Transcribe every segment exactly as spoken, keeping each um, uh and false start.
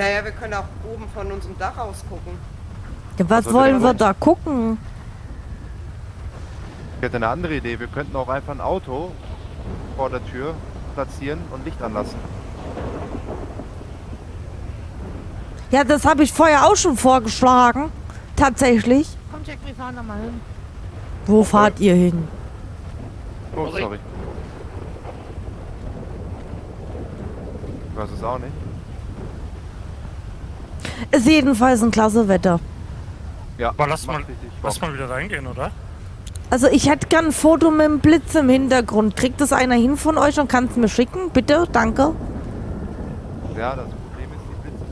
Naja, wir können auch oben von unserem Dach aus gucken. Ja, was, was wollen wir da gucken? Ich hätte eine andere Idee. Wir könnten auch einfach ein Auto vor der Tür platzieren und Licht anlassen. Ja, das habe ich vorher auch schon vorgeschlagen. Tatsächlich. Komm, Jack, wir fahren da mal hin. Wo fahrt ihr hin? Oh, sorry. Ich weiß es auch nicht. Ist jedenfalls ein klasse Wetter. Ja, aber lass mal, lass mal wieder reingehen, oder? Also ich hätte gern ein Foto mit dem Blitz im Hintergrund. Kriegt das einer hin von euch und kann es mir schicken? Bitte, danke. Ja, das Problem ist, die Blitze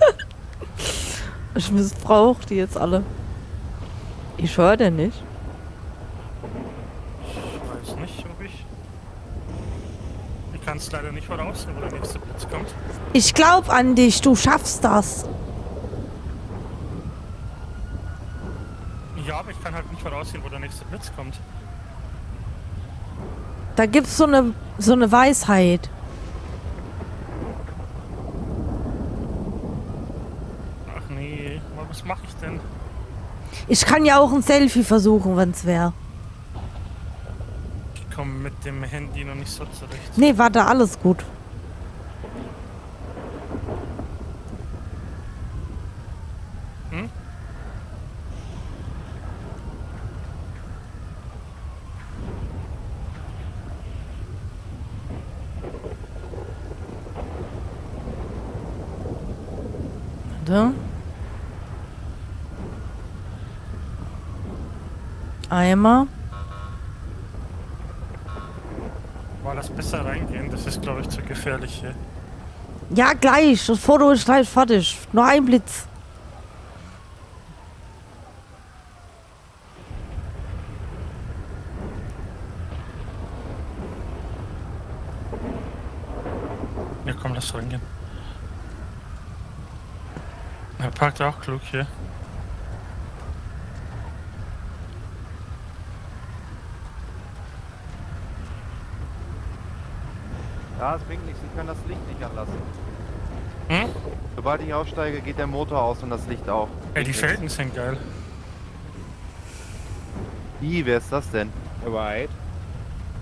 zu erwischen. Ich missbrauche die jetzt alle. Ich höre den nicht. Ich weiß nicht, ob ich... Ich kann es leider nicht voraussehen, wo der nächste Blitz kommt. Ich glaube an dich, du schaffst das. Ja, aber ich kann halt nicht voraussehen, wo der nächste Blitz kommt. Da gibt's so eine, so eine Weisheit. Ach nee, was mache ich denn? Ich kann ja auch ein Selfie versuchen, wenn's wäre. Ich komme mit dem Handy noch nicht so zurecht. Nee, warte, alles gut. Hm? Warte. Eimer. War das besser reingehen? Das ist, glaube ich, zu gefährlich hier. Ja, gleich. Das Foto ist gleich fertig. Nur ein Blitz. Komm, lass reingehen. Er parkt auch klug hier. Ja, es bringt nichts. Ich kann das Licht nicht anlassen. Hm? Sobald ich aufsteige, geht der Motor aus und das Licht auch. Ey, die Felgen sind geil. Wie, wer ist das denn? Right.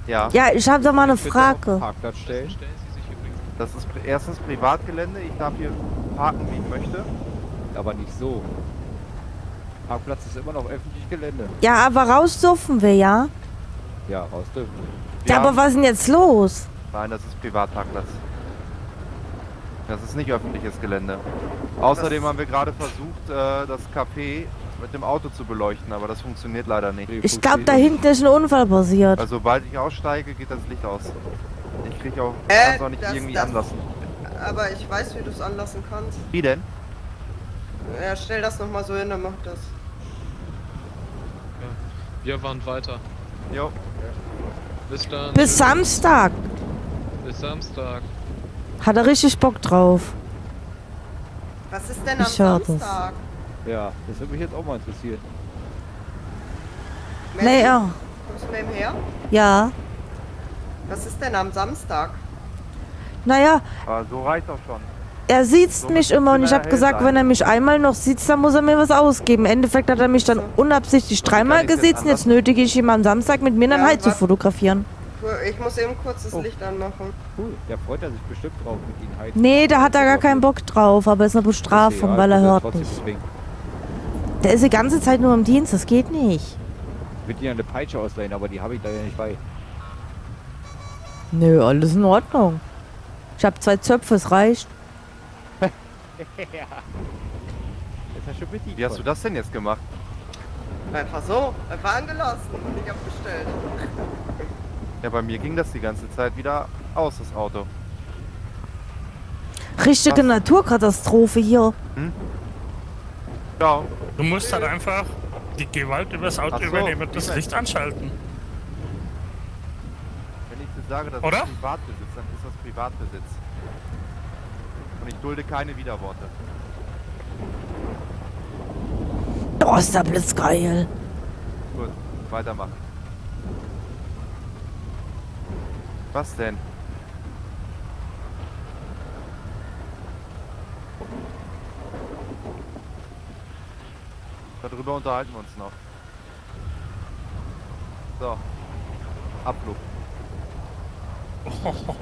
Ja. Ja, ich habe da mal eine Frage. Parkplatz stellen. Das ist erstens Privatgelände, ich darf hier parken, wie ich möchte. Aber nicht so. Parkplatz ist immer noch öffentliches Gelände. Ja, aber raus dürfen wir, ja? Ja, raus dürfen wir. Ja, aber was ist denn jetzt los? Nein, das ist Privatparkplatz. Das ist nicht öffentliches Gelände. Außerdem haben wir gerade versucht, das Café mit dem Auto zu beleuchten, aber das funktioniert leider nicht. Ich glaube, da hinten ist ein Unfall passiert. Also, sobald ich aussteige, geht das Licht aus. Ich krieg auch, äh, kann's auch nicht das, irgendwie das, anlassen. Aber ich weiß, wie du es anlassen kannst. Wie denn? Ja, stell das nochmal so hin, dann macht das. Ja. Wir waren weiter. Jo. Ja. Bis dann. Bis Samstag. Bis Samstag. Hat er richtig Bock drauf. Was ist denn am ich Samstag? Das. Ja, das würde mich jetzt auch mal interessieren. Nee, ja. Kommst du mit ihm her? Ja. Was ist denn am Samstag? Naja. Aber so reicht doch schon. Er sieht's so mich immer und ich habe gesagt, wenn er mich einmal noch sieht, dann muss er mir was ausgeben. Im Endeffekt hat er mich dann unabsichtlich dreimal gesiezt und jetzt nötige ich ihm am Samstag mit mir dann ja, halt zu fotografieren. Ich muss eben kurz das oh. Licht anmachen. Cool, da freut er sich bestimmt drauf mit ihm heizen. Nee, da hat er gar keinen Bock drauf, aber ist eine Bestrafung, weil er hört nicht. Der ist die ganze Zeit nur im Dienst, das geht nicht. Ich würde dir eine Peitsche ausleihen, aber die habe ich leider nicht bei. Nö, alles in Ordnung. Ich hab zwei Zöpfe, es reicht. Ja. Ist ja schon wichtig. Wie hast du das denn jetzt gemacht? Einfach so, einfach angelassen und ich hab bestellt. Ja, bei mir ging das die ganze Zeit wieder aus, das Auto. Richtige Was? Naturkatastrophe hier. Hm? Ja. Du musst halt einfach die Gewalt über das Auto so, übernehmen und das Licht anschalten. Sage, das Oder? Ist Privatbesitz, dann ist das Privatbesitz. Und ich dulde keine Widerworte. Oh, ist der Blitz geil. Gut, weitermachen. Was denn? Darüber unterhalten wir uns noch. So. Abflug. Oh,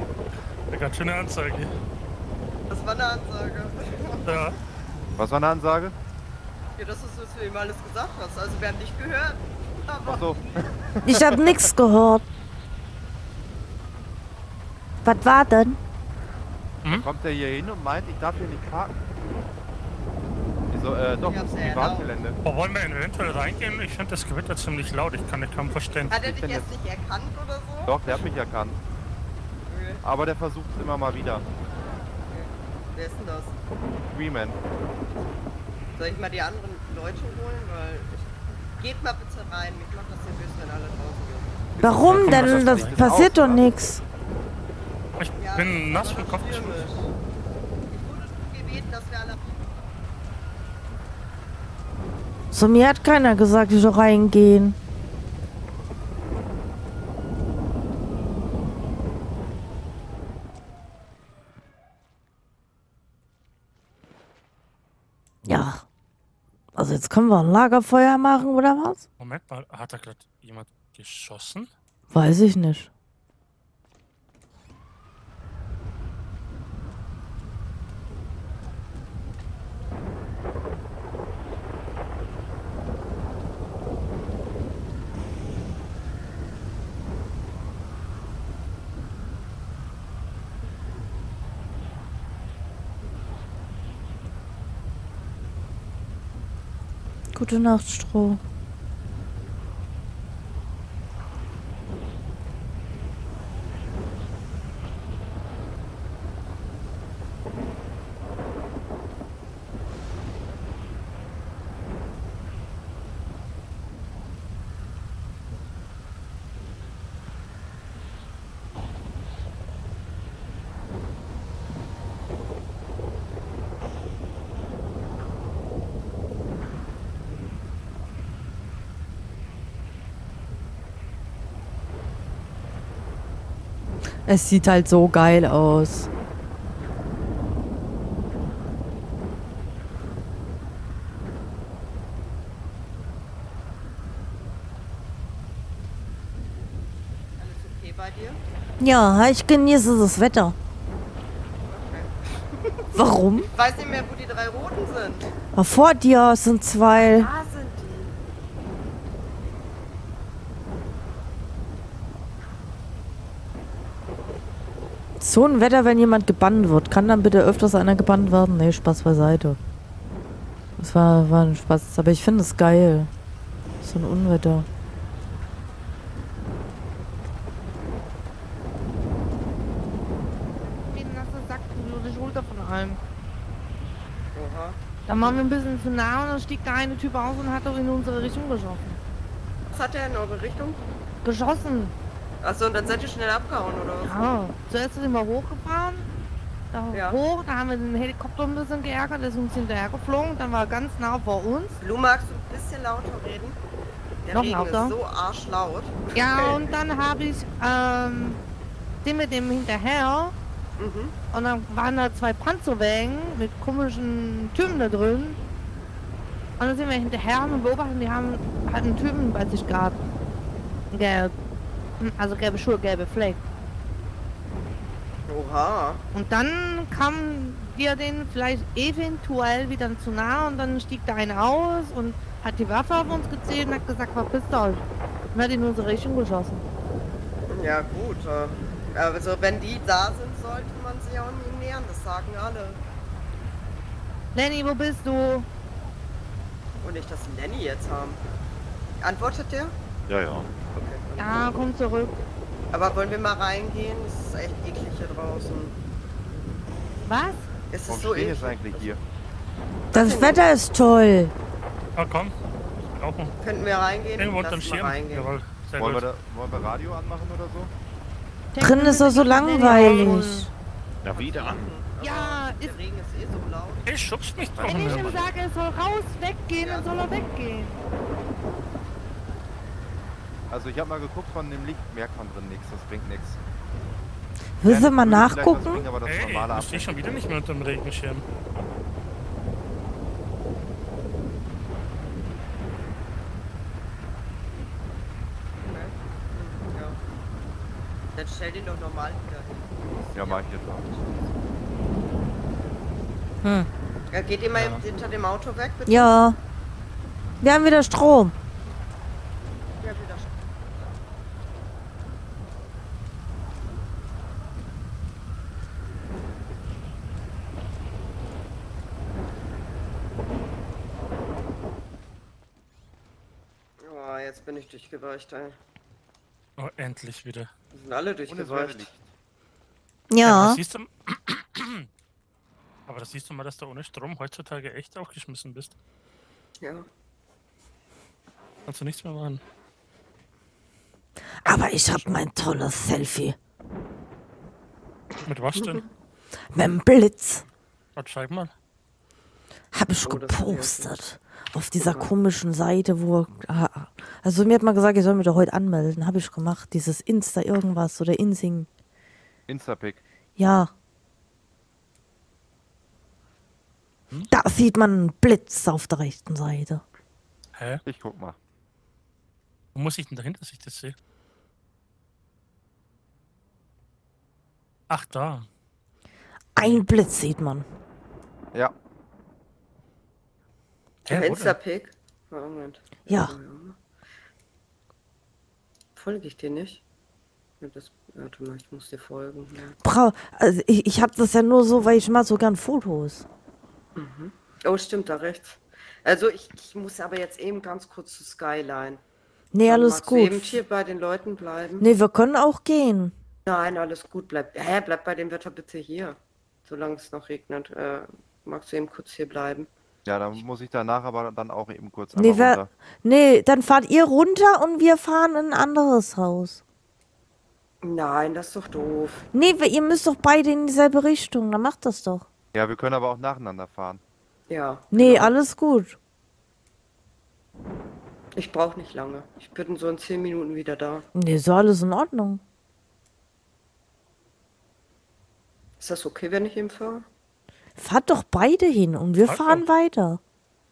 eine ganz schöne Anzeige. Das war eine Ansage. Ja. Was war eine Ansage? Ja, das ist, was du ihm alles gesagt hast. Also wir haben dich gehört. Aber ach so. Ich habe nichts gehört. Was war denn? Hm? Kommt er hier hin und meint, ich darf hier nicht parken? So, äh, doch, Privatgelände. Wo wollen wir eventuell reingehen? Ich finde das Gewitter ziemlich laut, ich kann den kaum verstehen. Hat er dich jetzt nicht erkannt oder so? Doch, der hat mich erkannt. Okay. Aber der versucht es immer mal wieder. Okay. Wer ist denn das? Freeman. Soll ich mal die anderen Leute holen? Weil ich... Geht mal bitte rein, mich macht das nervös, wenn alle draußen gehen. Warum denn? Das, das passiert doch nichts. Ich ja, bin nass vom Kopf. Ich wurde gebeten, dass wir alle... So, mir hat keiner gesagt, ich soll reingehen. Ja. Also jetzt können wir ein Lagerfeuer machen, oder was? Moment mal, hat da gerade jemand geschossen? Weiß ich nicht. Gute Nacht, Stroh. Es sieht halt so geil aus. Alles okay bei dir? Ja, ich genieße das Wetter. Okay. Warum? Ich weiß nicht mehr, wo die drei Roten sind. Vor dir sind zwei... Ah, sind die. So ein Wetter, wenn jemand gebannt wird. Kann dann bitte öfters einer gebannt werden? Nee, Spaß beiseite. Das war, war ein Spaß. Aber ich finde es geil. So ein Unwetter. Den nassen Sack, nur die Schulter von allem. Oha. Dann waren wir ein bisschen zu nah und dann stieg der eine Typ aus und hat auch in unsere Richtung geschossen. Was hat er in eure Richtung? Geschossen. Achso, und dann seid ihr schnell abgehauen, oder was? Ja, zuerst sind wir hochgefahren, da ja. hoch, da haben wir den Helikopter ein bisschen geärgert, der ist uns hinterher geflogen, dann war er ganz nah vor uns. Lu, magst du ein bisschen lauter reden? Der Noch Regen lauter. Ist so arschlaut. Ja, okay. Und dann habe ich, ähm, den mit dem hinterher, mhm. und dann waren da zwei Panzerwagen mit komischen Typen da drin. Und dann sind wir hinterher und beobachten, die haben halt einen Typen bei sich gehabt. Der Also gelbe Schuhe, gelbe Fleck. Oha. Und dann kamen wir den vielleicht eventuell wieder zu nah und dann stieg da einer aus und hat die Waffe auf uns gezählt und hat gesagt, verpisst euch. Und hat in unsere Richtung geschossen. Ja gut. Also wenn die da sind, sollte man sich auch nie nähern, das sagen alle. Lenny, wo bist du? Und nicht, dass Lenny jetzt haben. Antwortet der? Ja, ja. Okay. Ja, komm zurück. Aber wollen wir mal reingehen? Es ist echt eklig hier draußen. Was? Es ist Warum so eklig. Eigentlich hier? Das, das Wetter ist toll. Ja, komm. Rauchen. Könnten wir reingehen? Irgendwo unterm Schirm. Reingehen. Jawohl, wollen, wir da, wollen wir Radio anmachen oder so? Drin ist doch so langweilig. Ja, wieder an. Ja, ist... Der Regen ist eh so laut. Ich schubst mich drauf. Wenn ich ihm sage, er soll raus, weggehen, ja, dann soll er weggehen. Also ich habe mal geguckt, von dem Licht merkt man drin nichts, das bringt nichts. Willst du mal nachgucken? Ich stehe schon wieder nicht mehr unter dem Regenschirm. Dann stell den doch normal wieder hin. Ja, mach ich jetzt auch. Hm. Ja, geht ihr mal ja. hinter dem Auto weg, bitte? Ja. Wir haben wieder Strom. Wir haben wieder Strom. Oh, jetzt bin ich durchgeweicht, ey. Oh, endlich wieder. Wir sind alle durchgeweicht. Ja. ja aber, das siehst du, aber das siehst du mal, dass du ohne Strom heutzutage echt aufgeschmissen bist. Ja. Kannst du nichts mehr machen. Aber ich hab mein tolles Selfie. Mit was denn? Mit dem Blitz. Was, zeig mal. Hab ich oh, gepostet. Auf dieser komischen Seite, wo... Also mir hat man gesagt, ich soll mich doch heute anmelden. Habe ich gemacht. Dieses Insta irgendwas oder Insing. Instapic. Ja. Hm? Da sieht man einen Blitz auf der rechten Seite. Hä? Ich guck mal. Wo muss ich denn dahin, dass ich das sehe? Ach, da. Ein Blitz sieht man. Ja. Ja, Insta-Pick? Moment. Ja. Folge ich dir nicht? Das, warte mal, ich muss dir folgen. Ja. Bra, also ich, ich hab das ja nur so, weil ich mal so gern Fotos. Mhm. Oh, stimmt, da rechts. Also ich, ich muss aber jetzt eben ganz kurz zu Skyline. Nee, dann alles gut. Du eben hier bei den Leuten bleiben? Nee, wir können auch gehen. Nein, alles gut, bleib. Hä, bleib bei dem Wetter bitte hier. Solange es noch regnet, äh, magst du eben kurz hier bleiben. Ja, dann muss ich danach aber dann auch eben kurz nee, runter. Nee, dann fahrt ihr runter und wir fahren in ein anderes Haus. Nein, das ist doch doof. Nee, ihr müsst doch beide in dieselbe Richtung, dann macht das doch. Ja, wir können aber auch nacheinander fahren. Ja. Nee, genau. Alles gut. Ich brauche nicht lange. Ich bin so in zehn Minuten wieder da. Nee, so alles in Ordnung. Ist das okay, wenn ich eben fahre? Fahrt doch beide hin und wir halt fahren auf. weiter.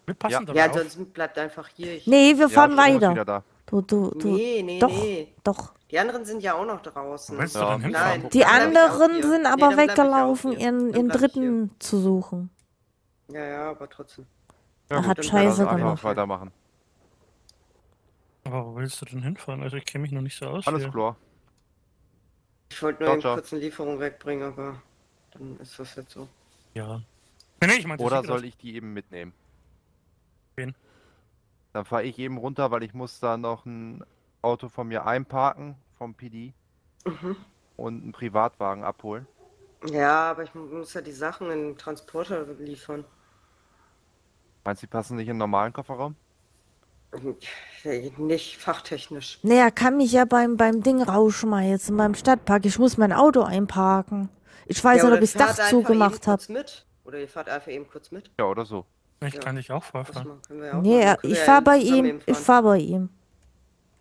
Wir passen ja, ja sonst bleibt einfach hier. Ich nee, wir fahren ja, weiter. Da. Du, du, du. Nee, nee, doch, nee. Doch. Die anderen sind ja auch noch draußen. Ja. Nein, die anderen sind aber nee, weggelaufen, ihren, ihren Dritten zu suchen. Ja, ja, aber trotzdem. Ja, er hat Scheiße gemacht. Weitermachen. Aber wo willst du denn hinfahren? Also ich kenne mich noch nicht so aus. Alles hier. Klar. Ich wollte nur ciao, eben kurz eine Lieferung wegbringen, aber dann ist das jetzt so. Ja. Nee, ich mein, oder soll ich die eben mitnehmen? Wen? Dann fahre ich eben runter, weil ich muss da noch ein Auto von mir einparken, vom P D. Mhm. Und einen Privatwagen abholen. Ja, aber ich muss ja die Sachen in den Transporter liefern. Meinst du, die passen nicht in den normalen Kofferraum? Nicht fachtechnisch. Naja, kann mich ja beim, beim Ding rausschmeißen, beim Stadtpark. Ich muss mein Auto einparken. Ich weiß ja, nicht, ob ich das Dach zugemacht habe. Oder ihr fahrt einfach eben kurz mit? Ja, oder so. Ich ja. kann dich auch vorfahren. Ja nee, ja, ich fahre ja bei ihm. Ich fahre bei ihm.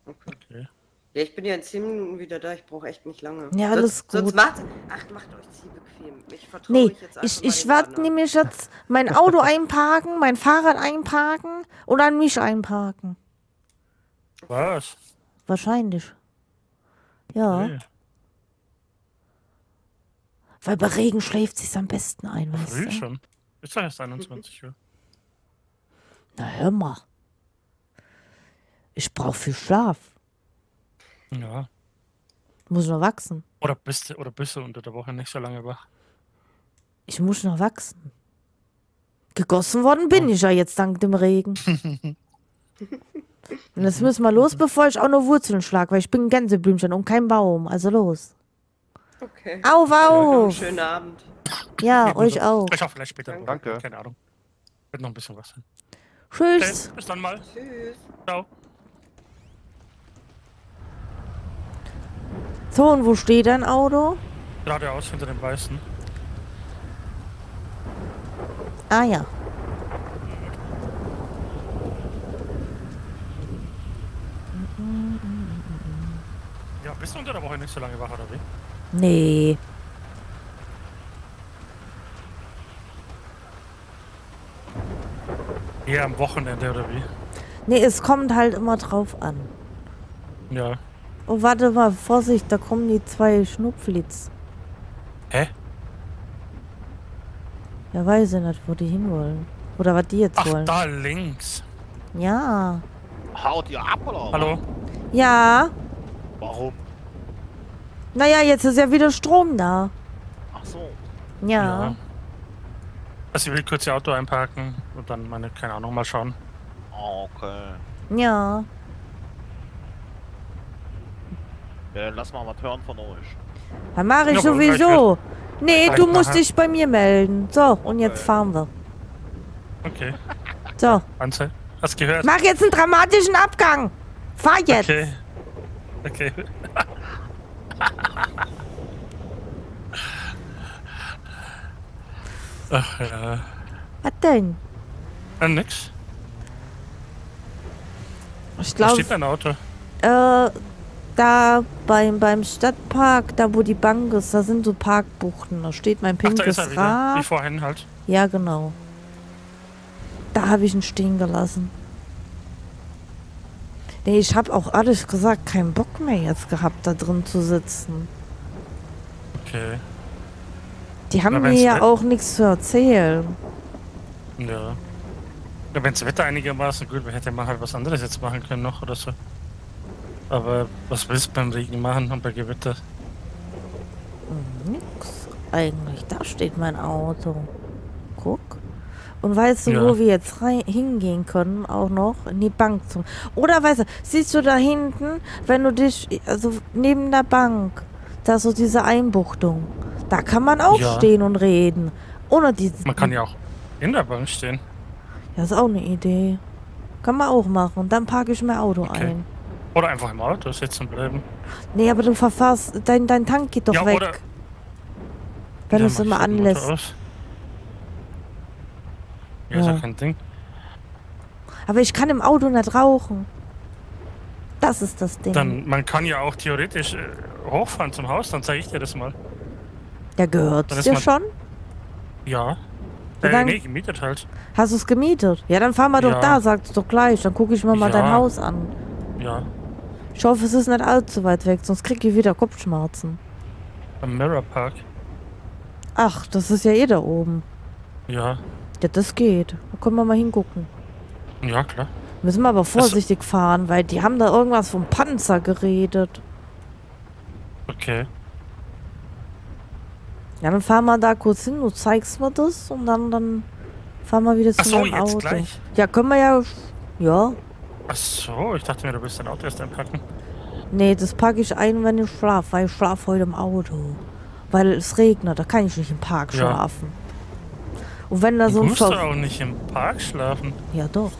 Okay. okay. Ja, ich bin ja in zehn Minuten wieder da. Ich brauche echt nicht lange. Ja, alles sonst, gut. Sonst macht, ach, macht euch sie bequem. Ich vertraue nee, euch jetzt einfach ich, ich werde nämlich jetzt mein Auto einparken, mein Fahrrad einparken und an mich einparken. Was? Wahrscheinlich. Ja. Okay. Weil bei Regen schläft sich's am besten ein, weißt du? Früh schon. Ist doch erst einundzwanzig Uhr. Na hör mal. Ich brauche viel Schlaf. Ja. Muss noch wachsen. Oder bist du, oder bist du unter der Woche nicht so lange wach? Ich muss noch wachsen. Gegossen worden bin oh. ich ja jetzt dank dem Regen. Und jetzt müssen wir los, bevor ich auch noch Wurzeln schlage, weil ich bin ein Gänseblümchen und kein Baum. Also los. Okay. Auf, auf! Ja, schönen Abend. Ja, ja euch auch. Ich hoffe, vielleicht später. Danke. Oder? Keine Ahnung. Wird noch ein bisschen was sein. Tschüss. Okay, bis dann mal. Tschüss. Ciao. So, und wo steht dein Auto? Geradeaus hinter dem Weißen. Ah ja. Ja, bist du unter der Woche nicht so lange wach, oder wie? Nee. Eher am Wochenende oder wie? Nee, es kommt halt immer drauf an. Ja. Oh, warte mal, Vorsicht, da kommen die zwei Schnupflitz. Hä? Ja, weiß ich nicht, wo die hinwollen. Oder was die jetzt Ach, wollen. Ach, da links. Ja. Haut ihr ab, oder? Hallo? Ja. Warum? Naja, jetzt ist ja wieder Strom da. Ach so. Ja. Ja. Also ich will kurz ihr Auto einparken und dann meine, keine Ahnung, mal schauen. Okay. Ja. Ja, lass mal was hören von euch. Dann mach ich ja, sowieso. Nee, du musst nachher. dich bei mir melden. So, okay. Und jetzt fahren wir. Okay. So. Anze, hast gehört? Mach jetzt einen dramatischen Abgang. Fahr jetzt. Okay. Okay. Ach ja. Was denn? Ja, nix. Ich glaube. Da steht mein Auto. Äh, da beim, beim Stadtpark, da wo die Bank ist, da sind so Parkbuchten. Da steht mein pinkes Rad. Ach, da ist er wieder. Wie vorhin halt. Ja, genau. Da habe ich ihn stehen gelassen. Nee, ich habe auch ehrlich gesagt keinen Bock mehr jetzt gehabt, da drin zu sitzen. Okay. Die haben mir ja auch nichts zu erzählen. Ja. Ja, wenn das Wetter einigermaßen gut wäre, hätte man halt was anderes jetzt machen können noch oder so. Aber was willst du beim Regen machen und bei Gewitter? Nix eigentlich. Da steht mein Auto. Guck. Und weißt du, ja. wo wir jetzt rein, hingehen können, auch noch? In die Bank zum... Oder weißt du, siehst du da hinten, wenn du dich... Also neben der Bank, da ist so diese Einbuchtung. Da kann man auch ja. stehen und reden. Ohne diese. Man kann ja auch in der Bank stehen. Das ist auch eine Idee. Kann man auch machen. Dann parke ich mein Auto okay. ein. Oder einfach im Auto sitzen bleiben. Nee, aber du verfährst... Dein, dein Tank geht doch ja, weg. Oder wenn du es immer anlässt. Ja, ist ja kein Ding. Aber ich kann im Auto nicht rauchen. Das ist das Ding. Dann, man kann ja auch theoretisch äh, hochfahren zum Haus, dann zeige ich dir das mal. Ja, gehört es dir schon? Ja. Ja, dann, nee, gemietet halt. Hast du es gemietet? Ja, dann fahren wir ja. doch da, sagst du doch gleich. Dann gucke ich mir mal ja. dein Haus an. Ja. Ich hoffe, es ist nicht allzu weit weg, sonst krieg ich wieder Kopfschmerzen. Am Mirror Park. Ach, das ist ja eh da oben. Ja. Ja, das geht. Da können wir mal hingucken. Ja, klar. Müssen wir aber vorsichtig das fahren, weil die haben da irgendwas vom Panzer geredet. Okay. Ja, dann fahren wir da kurz hin, du zeigst mir das und dann, dann fahren wir wieder zu meinem Auto. Ach so, jetzt gleich? Ja, können wir ja... Ja. Ach so, ich dachte mir, du willst dein Auto erst einpacken. Nee, das packe ich ein, wenn ich schlafe, weil ich schlafe heute im Auto. Weil es regnet, da kann ich nicht im Park ja. schlafen. Und wenn da so ein... Du musst doch auch nicht im Park schlafen. Ja, doch.